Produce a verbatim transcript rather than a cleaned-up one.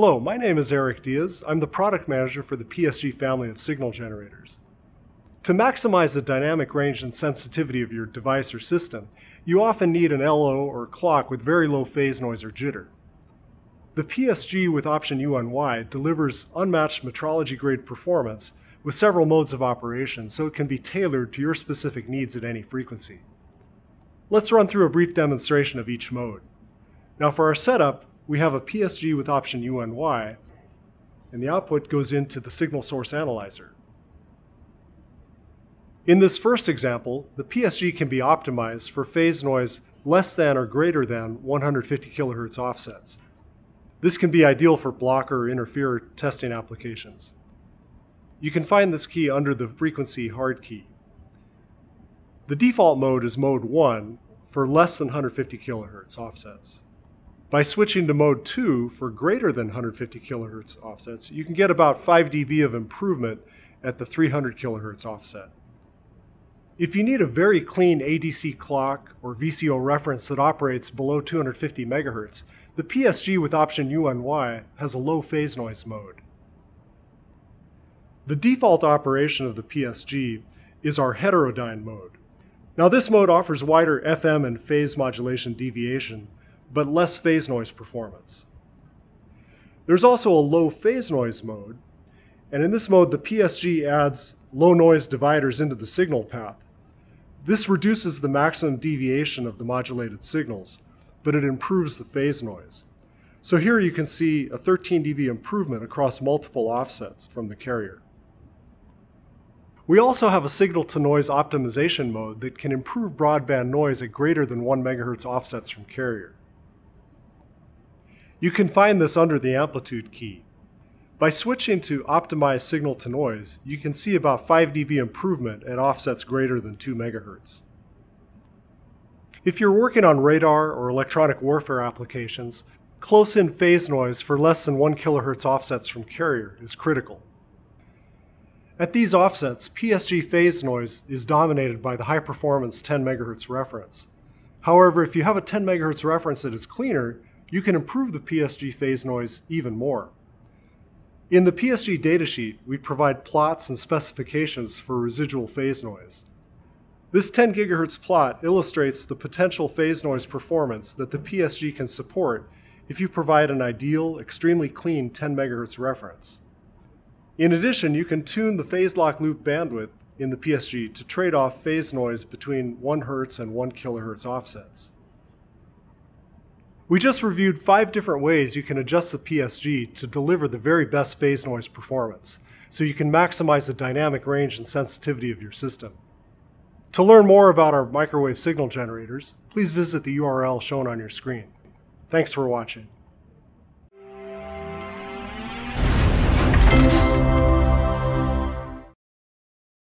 Hello, my name is Eric Diaz. I'm the product manager for the P S G family of signal generators. To maximize the dynamic range and sensitivity of your device or system, you often need an L O or clock with very low phase noise or jitter. The P S G with option U N Y delivers unmatched metrology-grade performance with several modes of operation, so it can be tailored to your specific needs at any frequency. Let's run through a brief demonstration of each mode. Now for our setup, we have a P S G with option U N Y, and the output goes into the signal source analyzer. In this first example, the P S G can be optimized for phase noise less than or greater than one hundred fifty kilohertz offsets. This can be ideal for blocker or interferer testing applications. You can find this key under the frequency hard key. The default mode is mode one for less than one hundred fifty kilohertz offsets. By switching to mode two for greater than one hundred fifty kilohertz offsets, you can get about five d B of improvement at the three hundred kilohertz offset. If you need a very clean A D C clock or V C O reference that operates below two hundred fifty megahertz, the P S G with option U N Y has a low phase noise mode. The default operation of the P S G is our heterodyne mode. Now this mode offers wider F M and phase modulation deviation, but less phase noise performance. There's also a low phase noise mode, and in this mode the P S G adds low noise dividers into the signal path. This reduces the maximum deviation of the modulated signals, but it improves the phase noise. So here you can see a thirteen d B improvement across multiple offsets from the carrier. We also have a signal-to-noise optimization mode that can improve broadband noise at greater than one megahertz offsets from carrier. You can find this under the amplitude key. By switching to optimize signal to noise, you can see about five d B improvement at offsets greater than two megahertz. If you're working on radar or electronic warfare applications, close-in phase noise for less than one kilohertz offsets from carrier is critical. At these offsets, P S G phase noise is dominated by the high-performance ten megahertz reference. However, if you have a ten megahertz reference that is cleaner, you can improve the P S G phase noise even more. In the P S G datasheet, we provide plots and specifications for residual phase noise. This ten gigahertz plot illustrates the potential phase noise performance that the P S G can support if you provide an ideal, extremely clean ten megahertz reference. In addition, you can tune the phase lock loop bandwidth in the P S G to trade off phase noise between one hertz and one kilohertz offsets. We just reviewed five different ways you can adjust the P S G to deliver the very best phase noise performance, so you can maximize the dynamic range and sensitivity of your system. To learn more about our microwave signal generators, please visit the U R L shown on your screen. Thanks for watching.